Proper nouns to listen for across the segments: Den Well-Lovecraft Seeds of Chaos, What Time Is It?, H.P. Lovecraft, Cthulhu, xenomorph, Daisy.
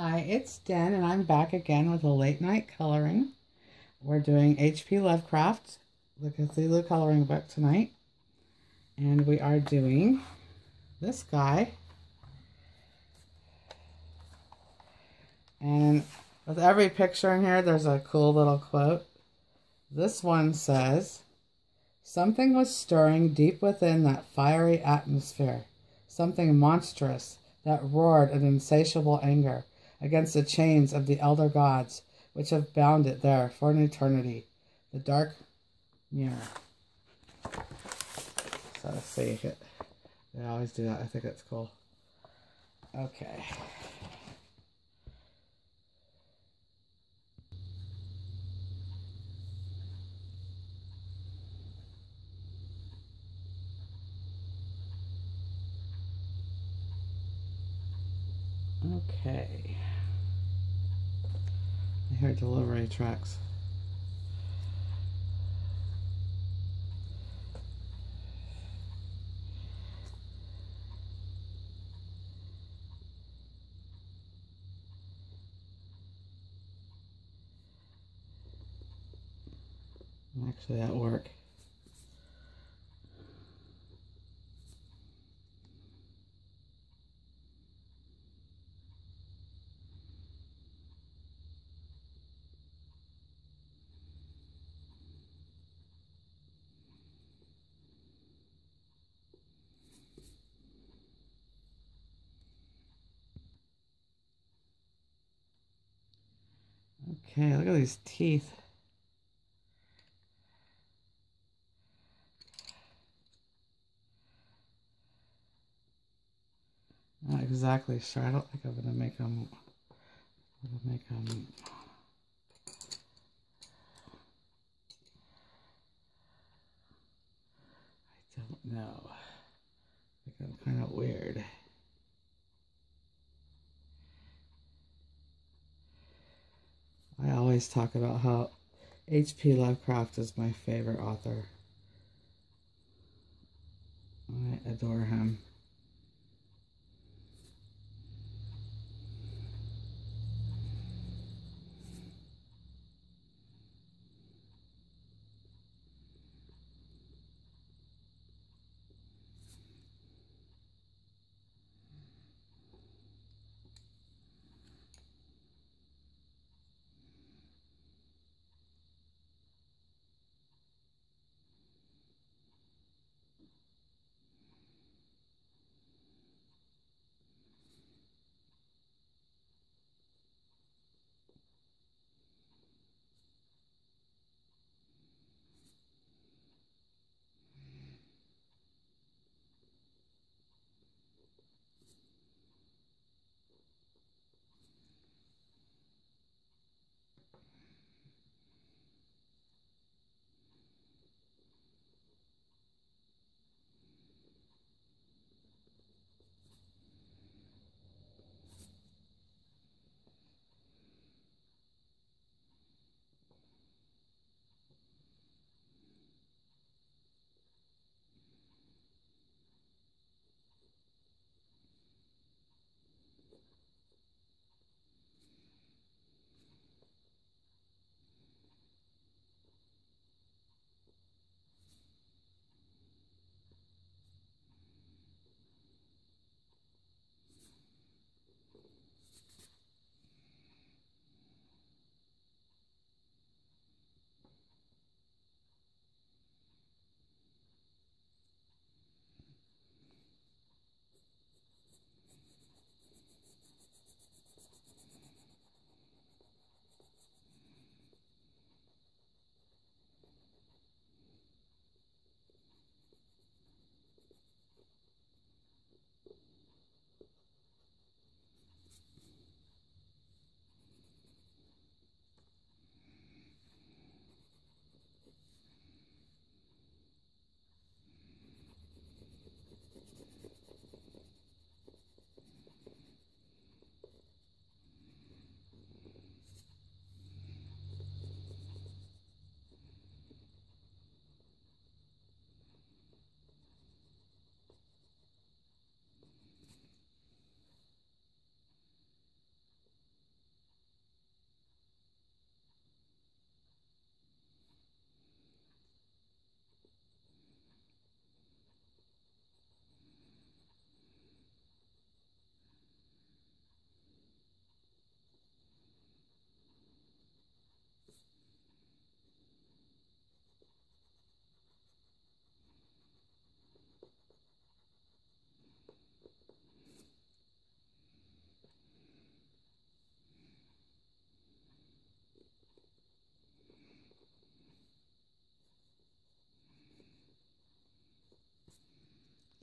Hi, it's Den, and I'm back again with a late night coloring. We're doing H.P. Lovecraft, the Cthulhu coloring book tonight. And we are doing this guy. And with every picture in here, there's a cool little quote. This one says, "Something was stirring deep within that fiery atmosphere, something monstrous that roared in insatiable anger against the chains of the elder gods, which have bound it there for an eternity. The dark mirror." So let's see. They always do that. I think that's cool. Okay. Okay. I hear delivery trucks. I'm actually at work. Okay, look at these teeth. Not exactly sure. I don't think I'm gonna make them. I'm gonna make them. I don't know. I think I'm kind of weird. I always talk about how H.P. Lovecraft is my favorite author. I adore him.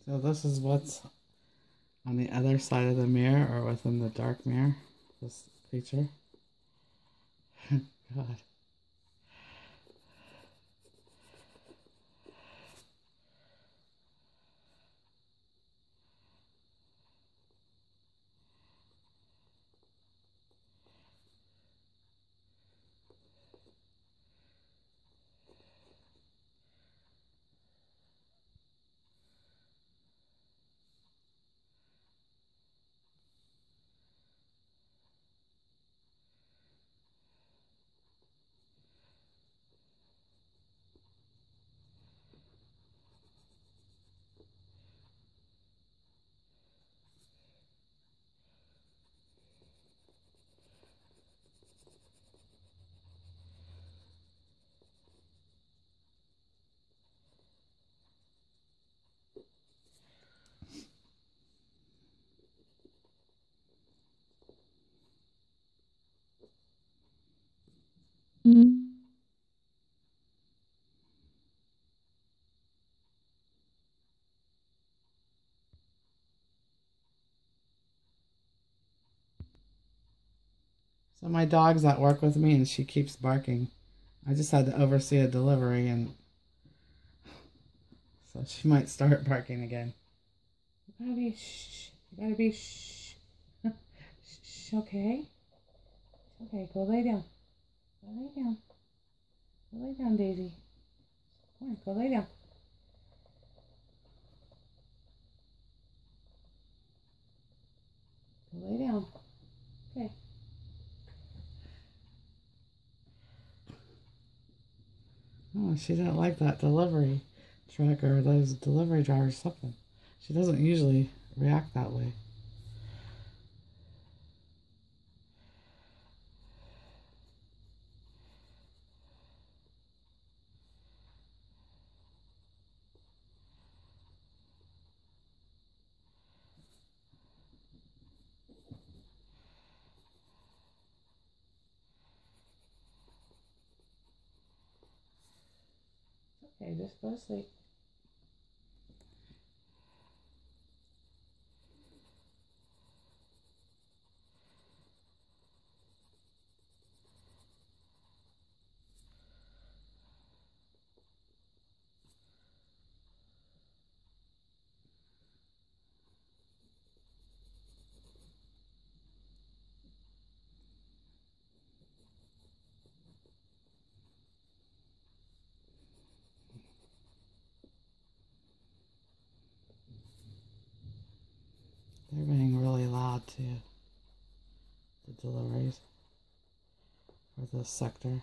So this is what's on the other side of the mirror, or within the dark mirror, this creature. God. So my dog's at work with me and she keeps barking. I just had to oversee a delivery, and so she might start barking again. You gotta be shh. You gotta be shh. Shh. Okay. Okay, go lay down. Go lay down. Go lay down, Daisy. Come on, go lay down. Go lay down. Okay. Oh, she didn't like that delivery truck or those delivery drivers, something. She doesn't usually react that way. Okay, just go to sleep. They're being really loud too, the deliveries for this sector.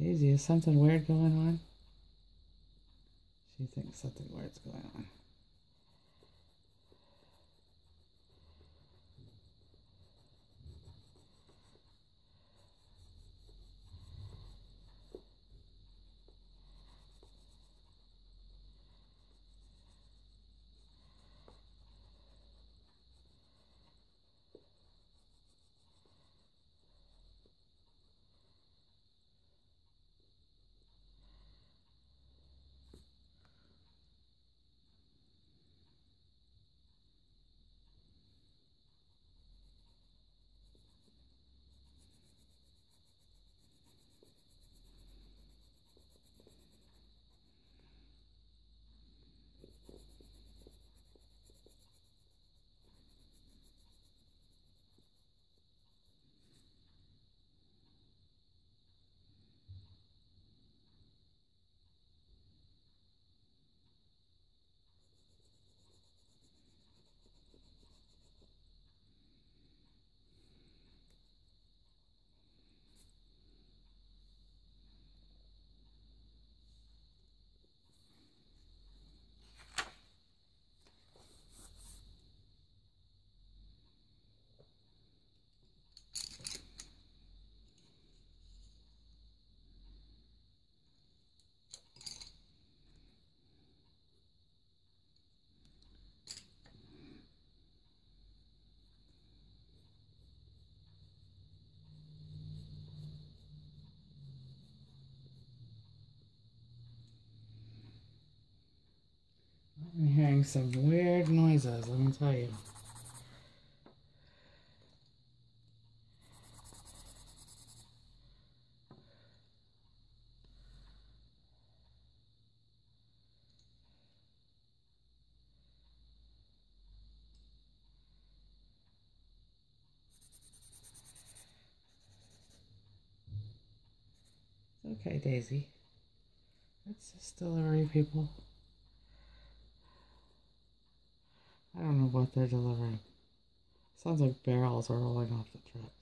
Daisy, is something weird going on? She thinks something weird's going on. I'm hearing some weird noises, let me tell you. Okay, Daisy. That's just delivery people. I don't know what they're delivering. Sounds like barrels are rolling off the trucks.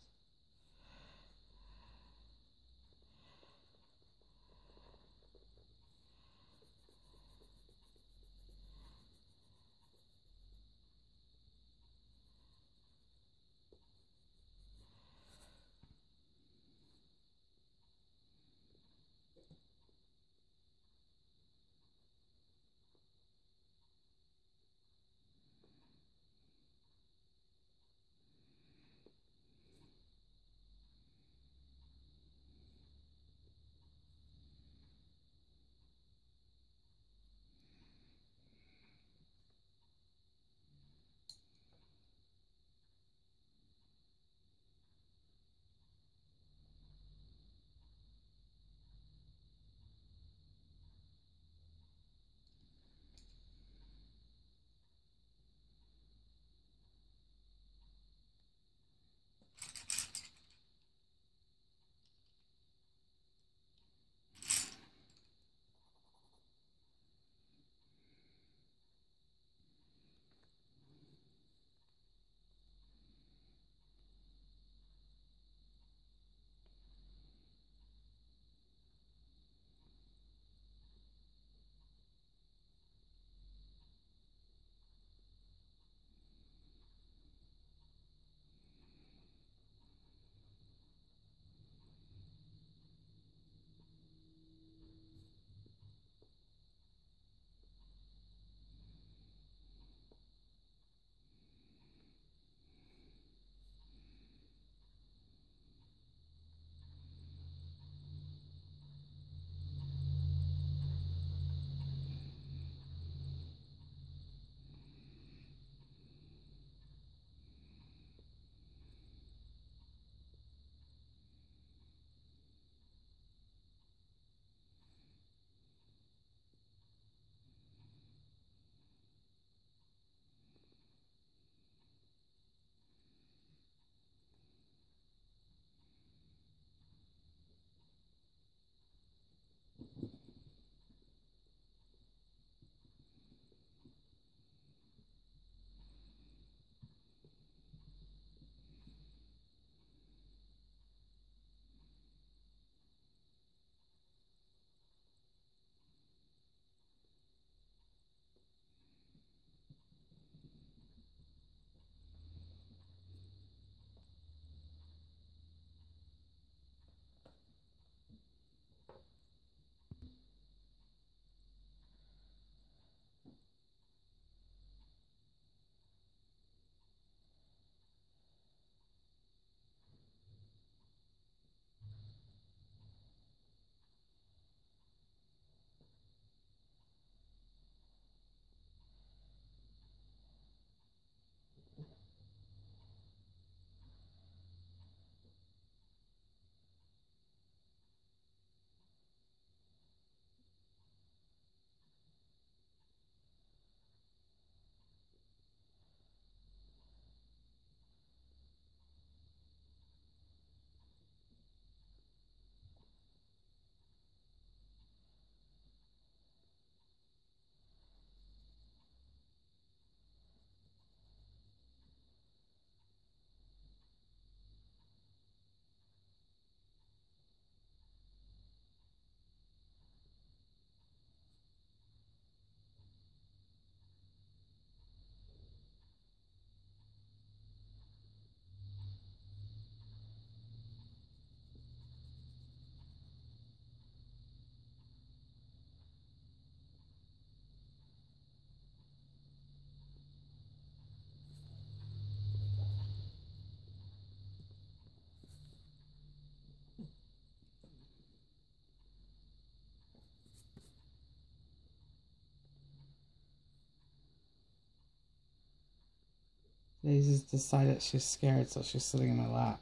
Daisy's decided she's scared, so she's sitting in my lap.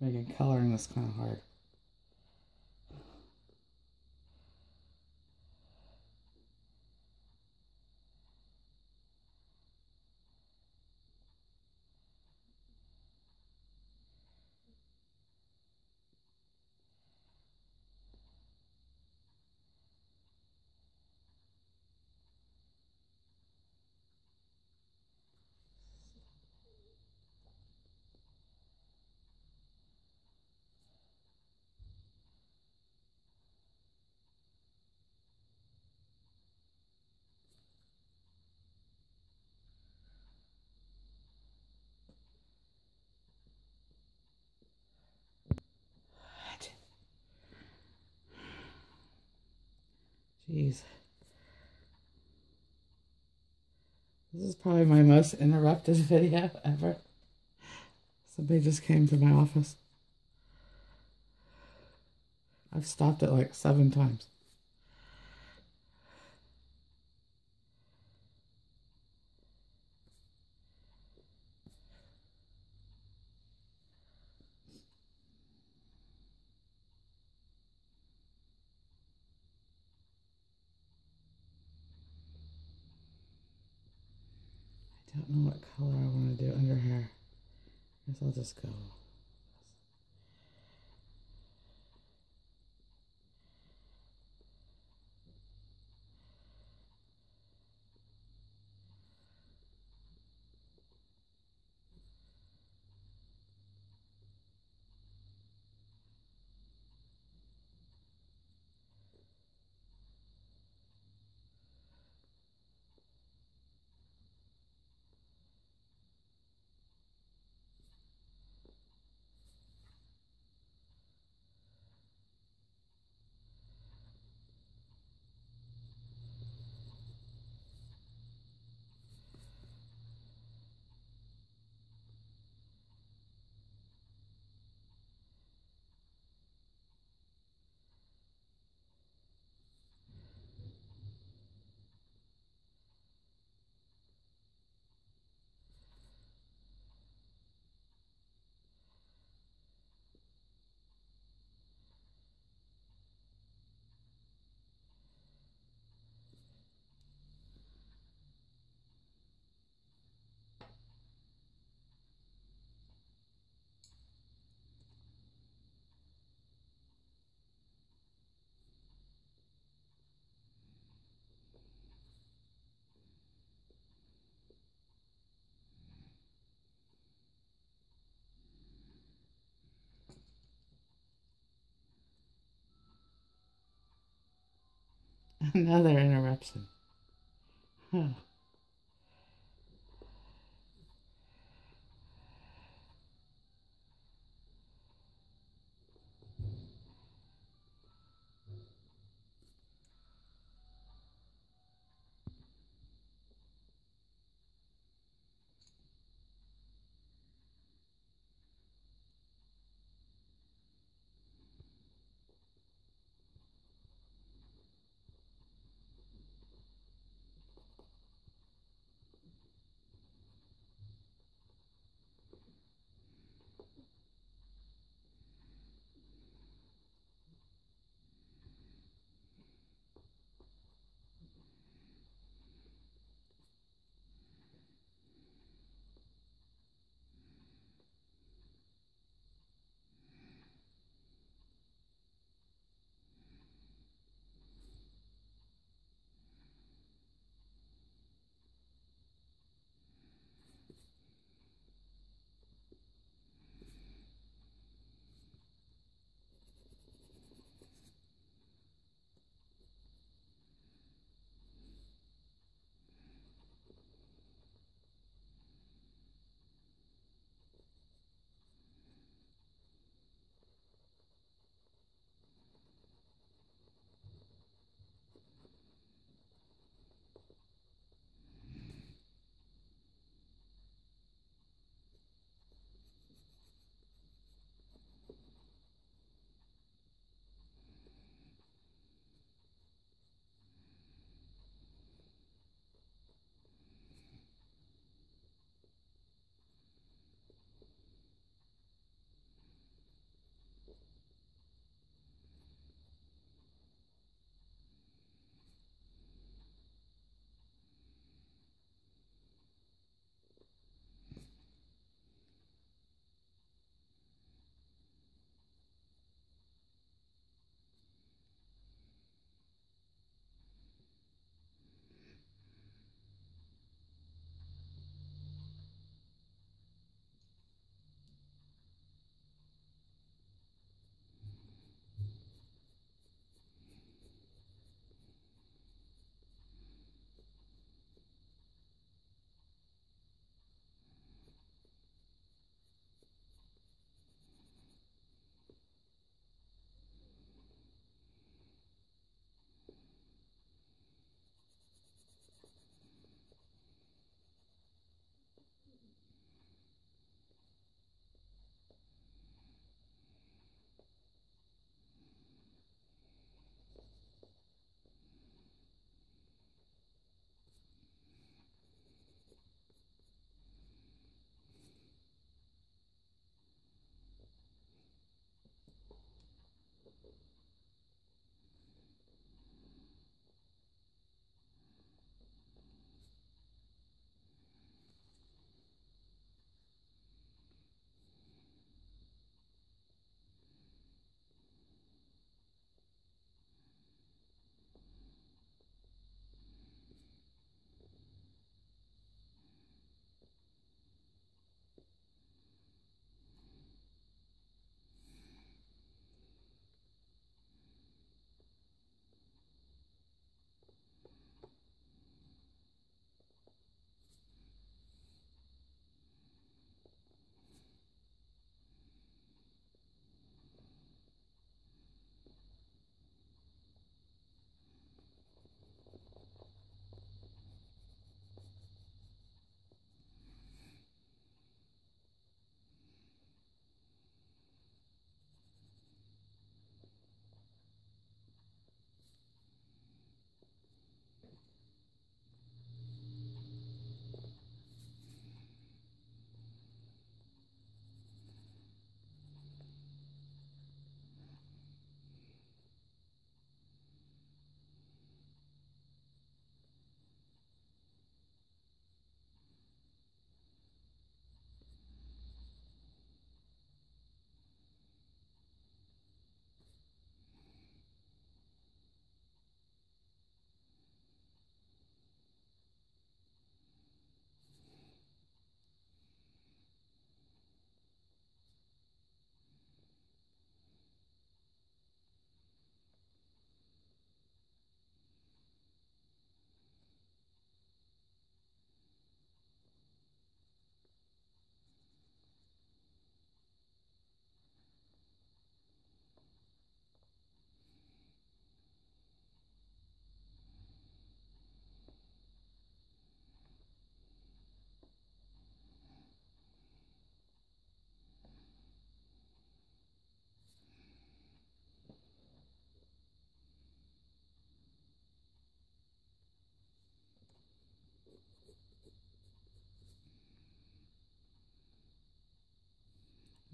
She's making coloring this kind of hard. Jeez. This is probably my most interrupted video ever. Somebody just came to my office. I've stopped it like 7 times. I don't know what color I want to do under her. I guess I'll just go. Another interruption. Huh.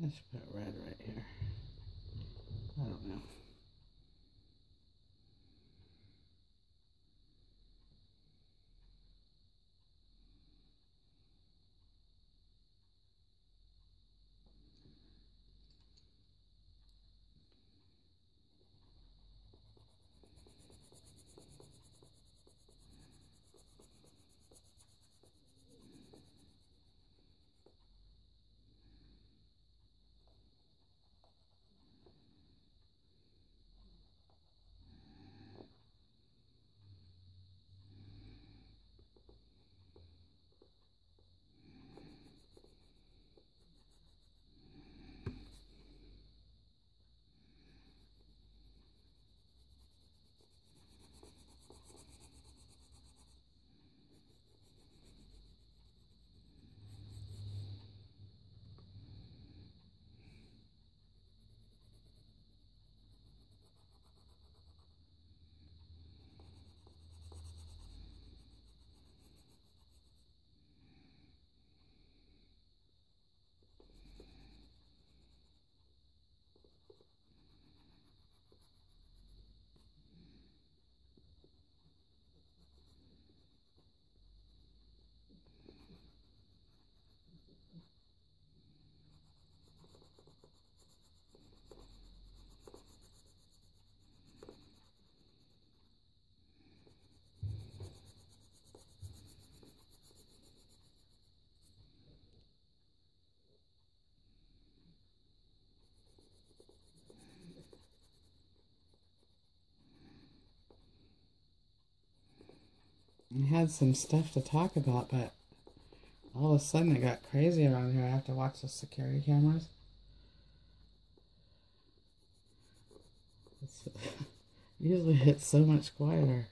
Let's put red right here. I don't know. I had some stuff to talk about, but all of a sudden it got crazy around here. I have to watch the security cameras. Usually it's so much quieter.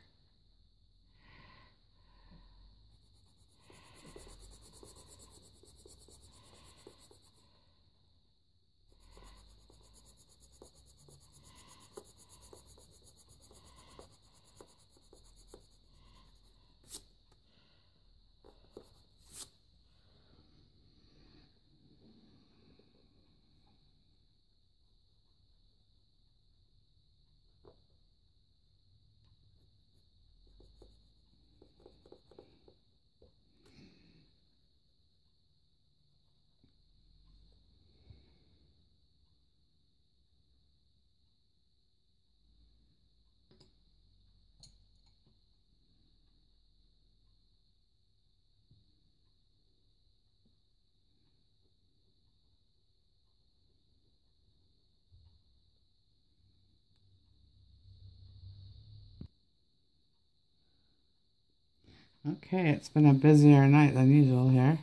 Okay, it's been a busier night than usual here.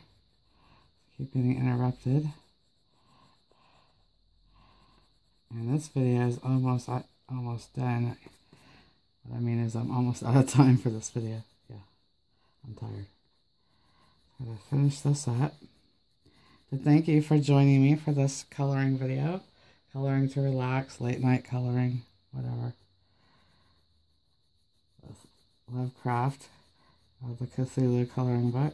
Keep getting interrupted. And this video is almost done. What I mean is I'm almost out of time for this video. Yeah, I'm tired. I'm going to finish this up. But thank you for joining me for this coloring video. Coloring to relax, late night coloring, whatever. Lovecraft. The Cthulhu coloring book.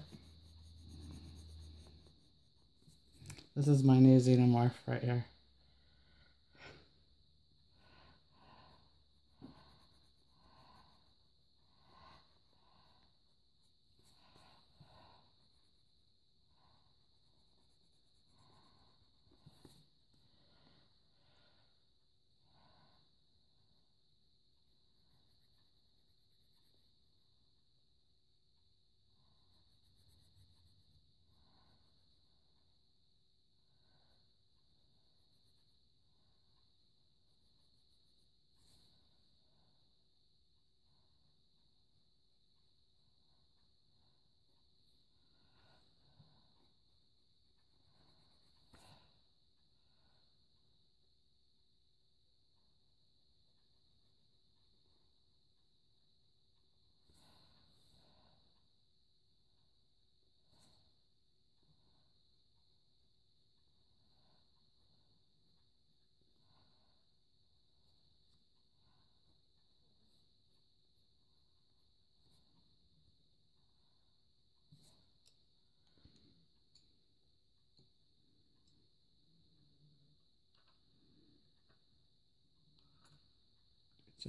This is my new xenomorph right here.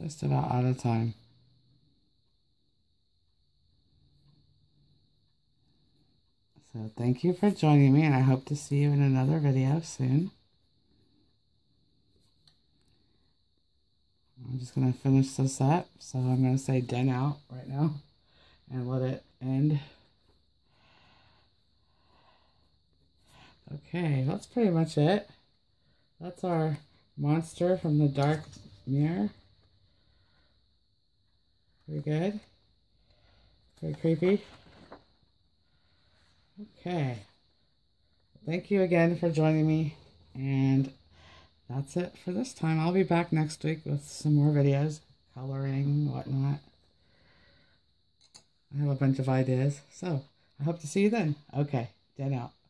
just about out of time. So thank you for joining me, and I hope to see you in another video soon. I'm just going to finish this up, so I'm going to say den out right now and let it end. Okay, that's pretty much it. That's our monster from the dark mirror. Pretty good. Pretty creepy. Okay. Thank you again for joining me, and that's it for this time. I'll be back next week with some more videos, coloring, whatnot. I have a bunch of ideas, so I hope to see you then. Okay, den out.